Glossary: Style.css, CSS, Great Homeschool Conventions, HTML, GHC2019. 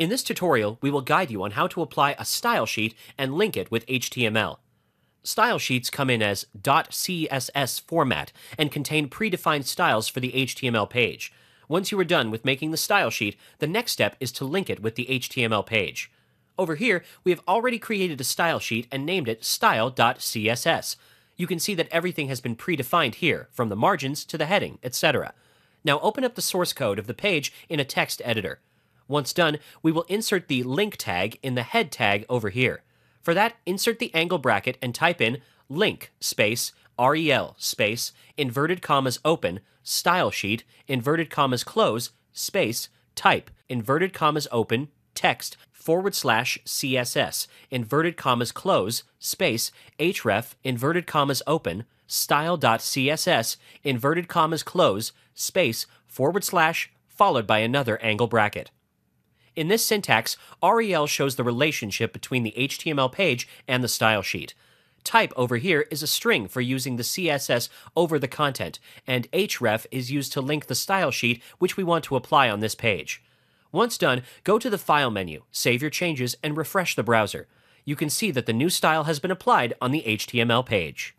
In this tutorial, we will guide you on how to apply a style sheet and link it with HTML. Style sheets come in as .css format and contain predefined styles for the HTML page. Once you are done with making the style sheet, the next step is to link it with the HTML page. Over here, we have already created a style sheet and named it style.css. You can see that everything has been predefined here, from the margins to the heading, etc. Now open up the source code of the page in a text editor. Once done, we will insert the link tag in the head tag over here. For that, insert the angle bracket and type in link space rel space inverted commas open style sheet inverted commas close space type inverted commas open text /css inverted commas close space href inverted commas open style.css inverted commas close space / followed by another angle bracket. In this syntax, REL shows the relationship between the HTML page and the style sheet. Type over here is a string for using the CSS over the content, and href is used to link the style sheet which we want to apply on this page. Once done, go to the File menu, save your changes, and refresh the browser. You can see that the new style has been applied on the HTML page.